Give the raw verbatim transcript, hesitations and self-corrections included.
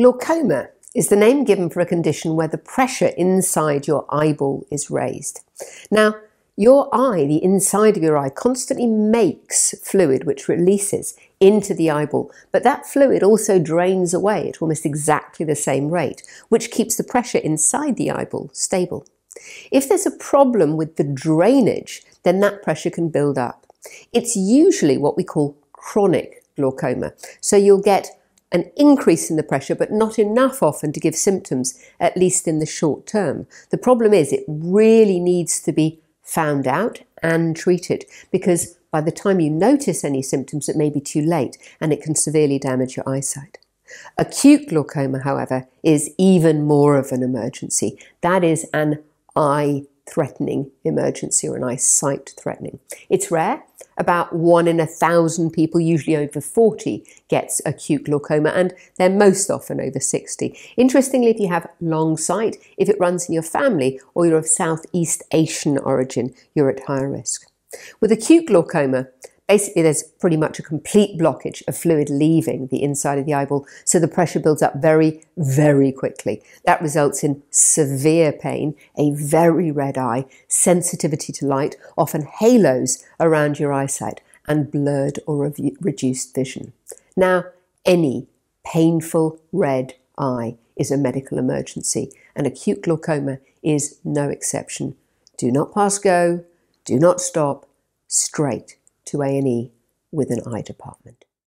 Glaucoma is the name given for a condition where the pressure inside your eyeball is raised. Now, your eye, the inside of your eye, constantly makes fluid which releases into the eyeball, but that fluid also drains away at almost exactly the same rate, which keeps the pressure inside the eyeball stable. If there's a problem with the drainage, then that pressure can build up. It's usually what we call chronic glaucoma, so you'll get an increase in the pressure, but not enough often to give symptoms, at least in the short term. The problem is it really needs to be found out and treated, because by the time you notice any symptoms, it may be too late and it can severely damage your eyesight. Acute glaucoma, however, is even more of an emergency. That is an eye-threatening emergency or an eyesight-threatening. It's rare. About one in a thousand people, usually over forty, gets acute glaucoma, and they're most often over sixty. Interestingly, if you have long sight, if it runs in your family or you're of Southeast Asian origin, you're at higher risk. With acute glaucoma, basically there's pretty much a complete blockage of fluid leaving the inside of the eyeball, so the pressure builds up very, very quickly. That results in severe pain, a very red eye, sensitivity to light, often halos around your eyesight, and blurred or reduced vision. Now, any painful red eye is a medical emergency, and acute glaucoma is no exception. Do not pass go, do not stop, straight to A and E with an eye department.